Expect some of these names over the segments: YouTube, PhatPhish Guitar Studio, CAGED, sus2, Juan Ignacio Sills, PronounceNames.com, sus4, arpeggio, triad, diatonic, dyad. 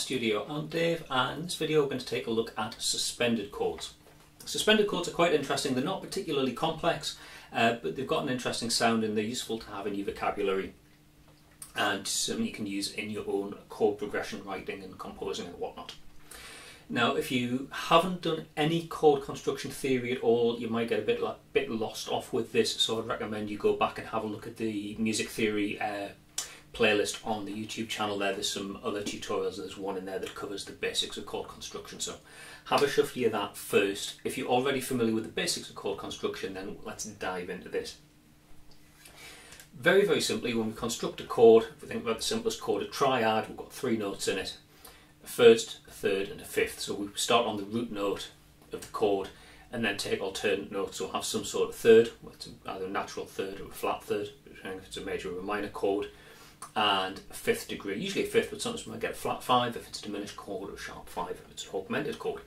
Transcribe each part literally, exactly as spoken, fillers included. Studio. I'm Dave, and in this video we're going to take a look at suspended chords. Suspended chords are quite interesting. They're not particularly complex, uh, but they've got an interesting sound and they're useful to have in your vocabulary and something you can use in your own chord progression writing and composing and whatnot. Now, if you haven't done any chord construction theory at all, you might get a bit, like, bit lost off with this, so I'd recommend you go back and have a look at the music theory uh, playlist on the YouTube channel there. There's some other tutorials, there's one in there that covers the basics of chord construction, so have a shuffle of that first. If you're already familiar with the basics of chord construction, then let's dive into this. Very, very simply, when we construct a chord, if we think about the simplest chord, a triad, we've got three notes in it. A first, a third and a fifth. So we start on the root note of the chord and then take alternate notes, or have some sort of third, whether it's either a natural third or a flat third, depending if it's a major or a minor chord, and a fifth degree, usually a fifth, but sometimes we might get a flat five if it's a diminished chord, or a sharp five if it's an augmented chord.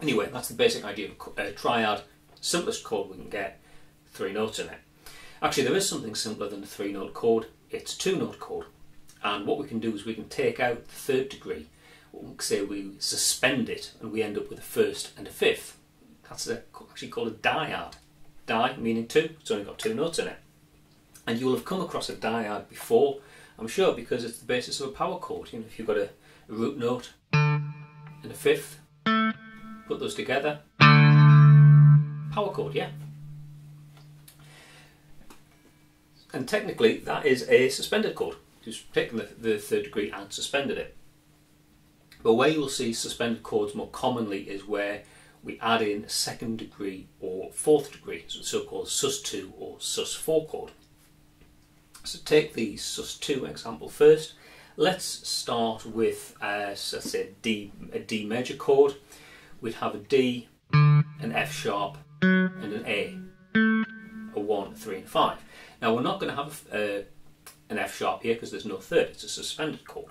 Anyway, that's the basic idea of a triad. Simplest chord we can get, three notes in it. Actually, there is something simpler than a three note chord, it's a two note chord. And what we can do is we can take out the third degree, or say we suspend it, and we end up with a first and a fifth. That's a, actually called a dyad. Di meaning two, it's only got two notes in it. And you'll have come across a dyad before, I'm sure, because it's the basis of a power chord. You know, if you've got a, a root note and a fifth, put those together, power chord, yeah. And technically that is a suspended chord. Just taken the, the third degree and suspended it. But where you'll see suspended chords more commonly is where we add in a second degree or fourth degree, so the so-called sus two or sus four chord. So take the sus two example first. Let's start with, uh, so let's say, a D, a D major chord. We'd have a D, an F sharp, and an A, a one, a three, and a five. Now we're not going to have a uh, an F sharp here because there's no third, it's a suspended chord.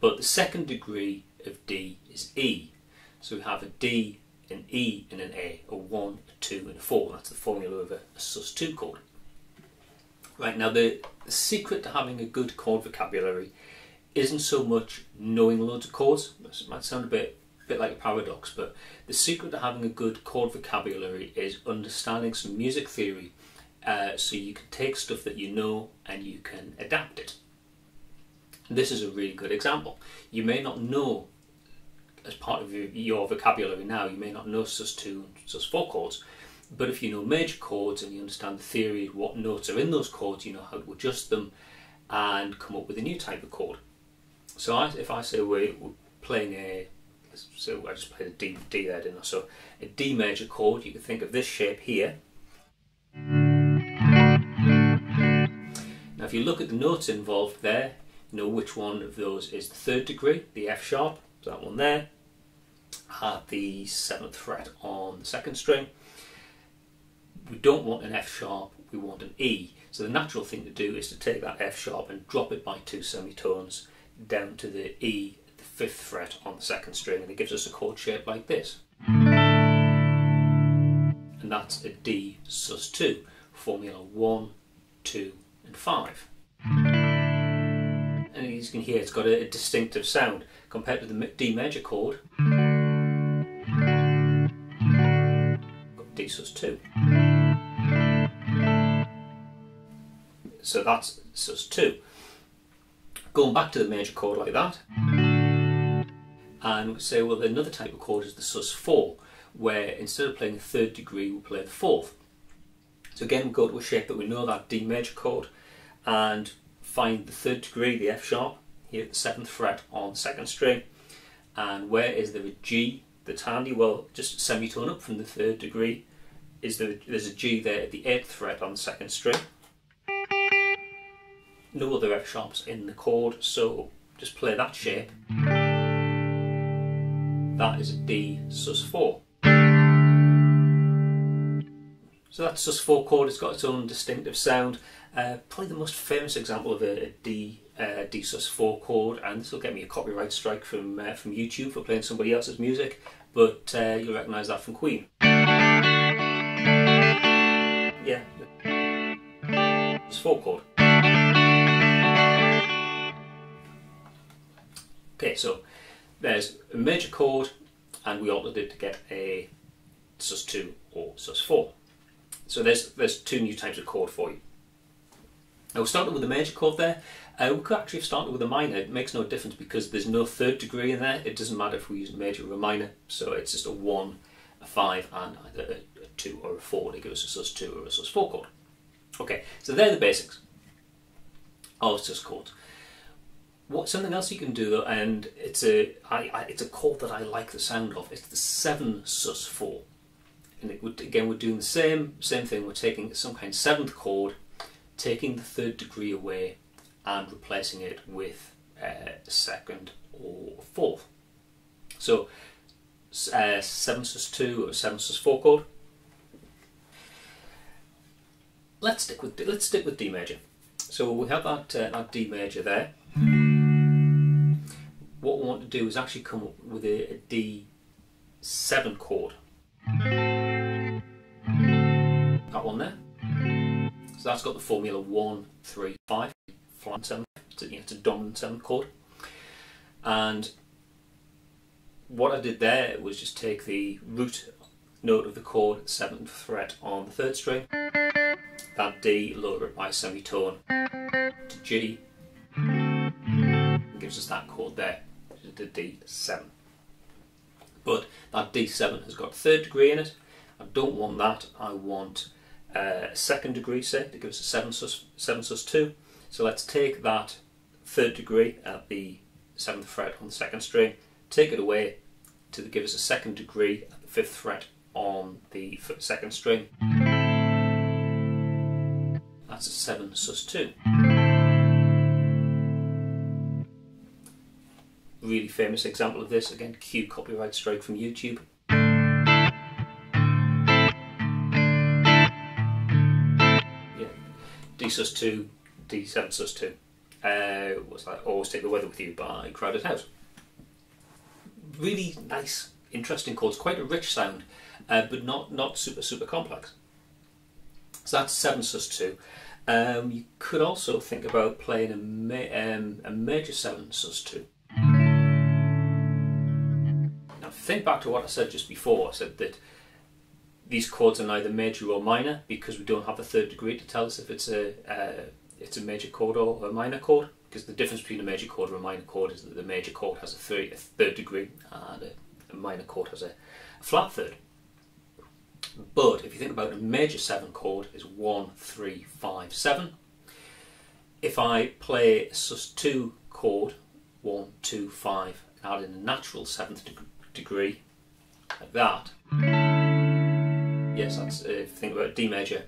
But the second degree of D is E. So we have a D, an E and an A, a one, a two and a four. That's the formula of a, a sus two chord. Right, now the, the secret to having a good chord vocabulary isn't so much knowing loads of chords. This might sound a bit, a bit like a paradox, but the secret to having a good chord vocabulary is understanding some music theory. Uh, so you can take stuff that you know and you can adapt it. This is a really good example. You may not know, as part of your, your vocabulary now, you may not know sus two and sus four chords, but if you know major chords and you understand the theory of what notes are in those chords, you know how to adjust them and come up with a new type of chord. So I, if I say we're, we're playing a, so I just played a D, D there, didn't I? So a D major chord, you can think of this shape here. Now if you look at the notes involved there, you know which one of those is the third degree, the F sharp, so that one there, at the seventh fret on the second string. We don't want an F sharp, we want an E. So the natural thing to do is to take that F sharp and drop it by two semitones down to the E at the fifth fret on the second string, and it gives us a chord shape like this. And that's a D sus two, formula one, two, and five. And as you can hear, it's got a, a distinctive sound compared to the D major chord. Got D sus two. So that's sus two. Going back to the major chord like that, and we say, well, another type of chord is the sus four, where instead of playing the third degree, we play the fourth. So again, we go to a shape that we know, that D major chord, and find the third degree, the F sharp, here at the seventh fret on the second string. And where is there a G that's handy? Well, just semitone up from the third degree, is there, there's a G there at the eighth fret on the second string. No other F sharps in the chord, so just play that shape. That is a D sus four. So that sus four chord has got its own distinctive sound. Uh, probably the most famous example of a, a D, uh, D sus four chord, and this will get me a copyright strike from uh, from YouTube for playing somebody else's music, but uh, you'll recognise that from Queen. Yeah, sus four chord. Okay, so there's a major chord, and we altered it to get a sus two or sus four. So there's there's two new types of chord for you. Now we started with the major chord there. Uh, we could actually have started with a minor. It makes no difference because there's no third degree in there. It doesn't matter if we use a major or a minor. So it's just a one, a five, and either a, a two or a four to give us a sus two or a sus four chord. Okay, so they're the basics of sus chords. What something else you can do though, and it's a I, I, it's a chord that I like the sound of. It's the seven sus four, and it would, again we're doing the same same thing. We're taking some kind of seventh chord, taking the third degree away, and replacing it with uh, second or fourth. So uh, seven sus two or seven sus four chord. Let's stick with let's stick with D major. So we have that uh, that D major there. What we want to do is actually come up with a, a D seven chord. That one there. So that's got the formula one, three, five, flat seven. It's a, you know, it's a dominant seven chord. And what I did there was just take the root note of the chord, seventh fret on the third string, that D, lower it by a semitone to G, and gives us that chord there. The D seven, but that D seven has got third degree in it. I don't want that. I want a uh, second degree, say, to give us a seven sus two. So let's take that third degree at the seventh fret on the second string, take it away to give us a second degree at the fifth fret on the second string. That's a seven sus two. Really famous example of this, again, cue copyright strike from YouTube. Yeah, D sus two, D seven sus two. Uh, what's that? Always Take the Weather With You by Crowded House. Really nice, interesting chords, quite a rich sound, uh, but not, not super, super complex. So that's seven sus two. Um, you could also think about playing a, ma um, a major seven sus two. Think back to what I said just before. I said that these chords are neither major or minor because we don't have a third degree to tell us if it's a uh, it's a major chord or a minor chord, because the difference between a major chord and a minor chord is that the major chord has a, three, a third degree and a, a minor chord has a, a flat third. But if you think about a major seven chord, is one, three, five, seven. If I play a sus two chord, one, two, five, and add in a natural seventh degree degree like that. Yes, that's uh, if you think about it, D major,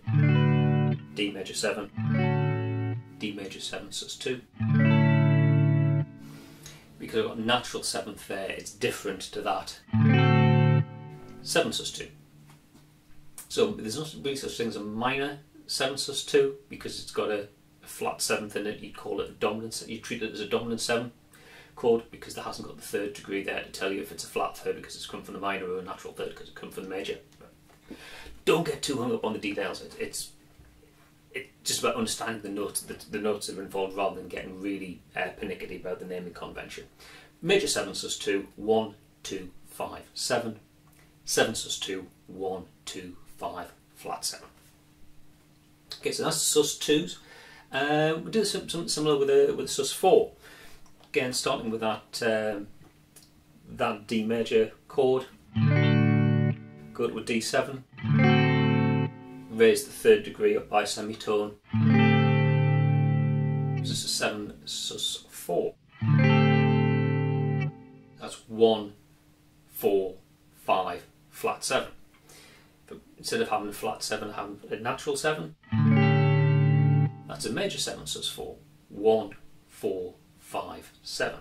D major seven, D major seven sus two. Because I've got natural seventh there, it's different to that seven sus two. So there's not really such thing as a minor seven sus two because it's got a, a flat seventh in it. You'd call it a dominant. You treat it as a dominant seven chord because there hasn't got the third degree there to tell you if it's a flat third because it's come from the minor or a natural third because it comes from the major. Don't get too hung up on the details. It, it's it's just about understanding the notes, the, the notes that are involved rather than getting really uh, pernickety about the naming convention. Major seven sus two, one, two, five, seven. seven sus two, one, two, five, flat seven. Okay, so that's sus twos. Uh, we do something similar with a with sus four. Again, starting with that um, that D major chord, go to a D seven, raise the third degree up by semitone, this is a seven sus four. That's one, four, five, flat seven. But instead of having a flat seven, having a natural seven, that's a major seven sus four. one, four, five, seven.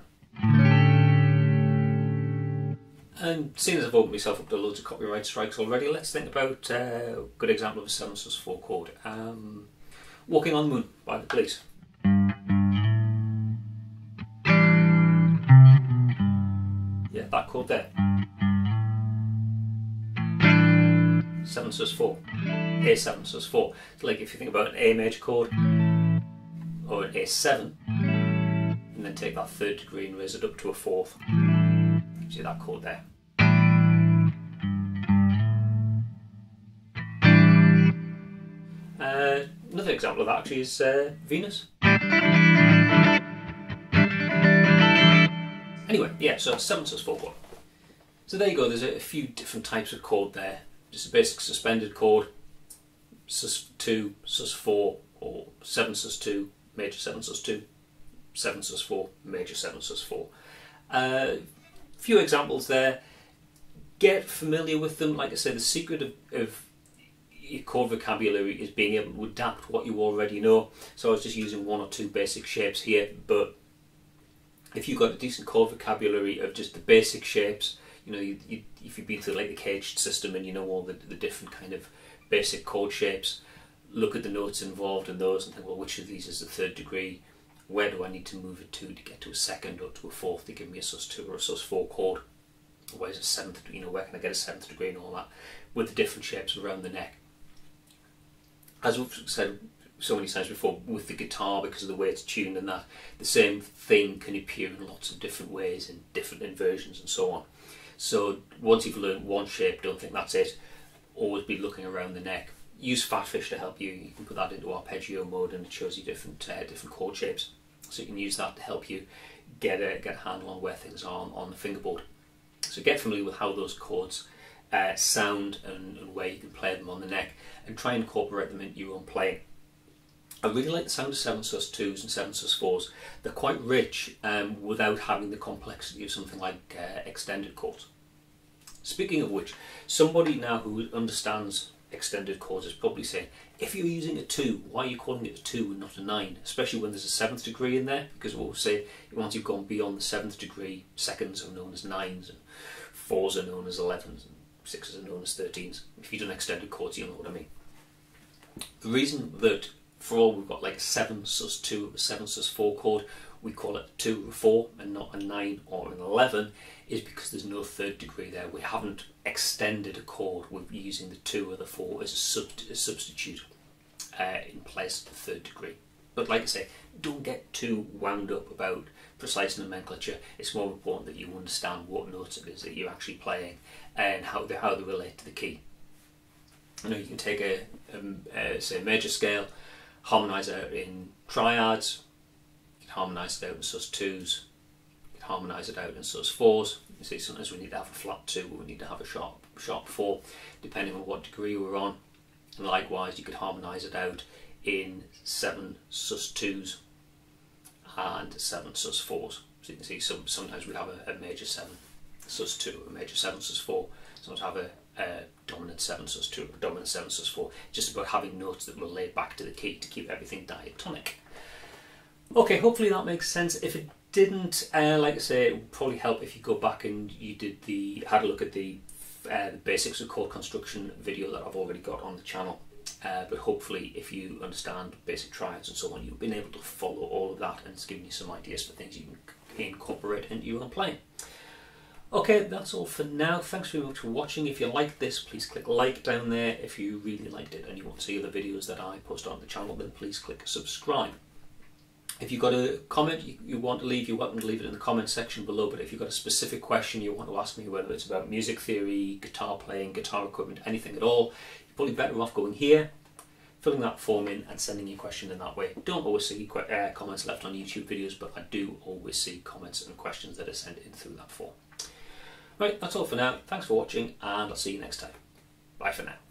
And seeing as I've opened myself up to loads of copyright strikes already, let's think about uh, a good example of a seven sus four chord. Um, Walking on the Moon by The Police. Yeah, that chord there. seven sus four. A seven sus four. It's like if you think about an A major chord or an A seven. and then take that third degree and raise it up to a fourth. See that chord there? Uh, another example of that actually is uh, Venus. Anyway, yeah, so seven six four one. So there you go, there's a few different types of chord there. Just a basic suspended chord, sus two, sus four, or seven sus two, major seven sus two, seven sus four, major seven sus four. A few examples there. Get familiar with them. Like I say, the secret of, of your chord vocabulary is being able to adapt what you already know. So I was just using one or two basic shapes here, but if you've got a decent chord vocabulary of just the basic shapes, you know, you, you, if you've been through like the CAGED system and you know all the, the different kind of basic chord shapes, look at the notes involved in those and think, well, which of these is the third degree? Where do I need to move it to to get to a second or to a fourth to give me a sus two or a sus four chord? Where's a seventh, you know, where can I get a seventh degree and all that? With the different shapes around the neck. As we've said so many times before, with the guitar, because of the way it's tuned and that, the same thing can appear in lots of different ways and different inversions and so on. So once you've learned one shape, don't think that's it. Always be looking around the neck. Use PhatPhish to help you. You can put that into arpeggio mode and it shows you different uh, different chord shapes. So you can use that to help you get a, get a handle on where things are on, on the fingerboard. So get familiar with how those chords uh, sound and, and where you can play them on the neck, and try and incorporate them into your own playing. I really like the sound of seven sus twos and seven sus fours. They're quite rich um, without having the complexity of something like uh, extended chords. Speaking of which, somebody now who understands extended chords is probably saying, if you're using a two, why are you calling it a two and not a nine? Especially when there's a seventh degree in there, because what we'll say, once you've gone beyond the seventh degree, seconds are known as nines, and fours are known as elevens, and sixes are known as thirteens. If you've done extended chords, you'll know what I mean. The reason that for all we've got like a seven sus two, a seven sus four chord, we call it a two or four and not a nine or an eleven, is because there's no third degree there. We haven't extended a chord. We're using the two or the four as a, sub a substitute uh, in place of the third degree. But like I say, don't get too wound up about precise nomenclature. It's more important that you understand what notes it is that you're actually playing and how they, how they relate to the key. You know, you can take a, a, a say a major scale, harmonise out in triads, you can harmonise it out in sus twos, you can harmonise it out in sus fours. You see, sometimes we need to have a flat two, or we need to have a sharp sharp four, depending on what degree we're on. And likewise, you could harmonise it out in seven sus twos and seven sus fours. So you can see some, sometimes we have a, a major seven sus two, a major seven sus four, sometimes have a Uh, dominant seven sus two, dominant seven sus four, just about having notes that relate back to the key to keep everything diatonic. Okay, hopefully that makes sense. If it didn't, uh, like I say, it would probably help if you go back and you did the had a look at the, uh, the basics of chord construction video that I've already got on the channel. Uh, but hopefully if you understand basic triads and so on, you've been able to follow all of that, and it's given you some ideas for things you can incorporate into your own playing. Okay, that's all for now. Thanks very much for watching. If you like this, please click like down there. If you really liked it and you want to see other videos that I post on the channel, then please click subscribe. If you've got a comment you, you want to leave, you're welcome to leave it in the comment section below. But if you've got a specific question you want to ask me, whether it's about music theory, guitar playing, guitar equipment, anything at all, you're probably better off going here, filling that form in and sending your question in that way. Don't always see uh, comments left on YouTube videos, but I do always see comments and questions that are sent in through that form. Right, that's all for now. Thanks for watching, and I'll see you next time. Bye for now.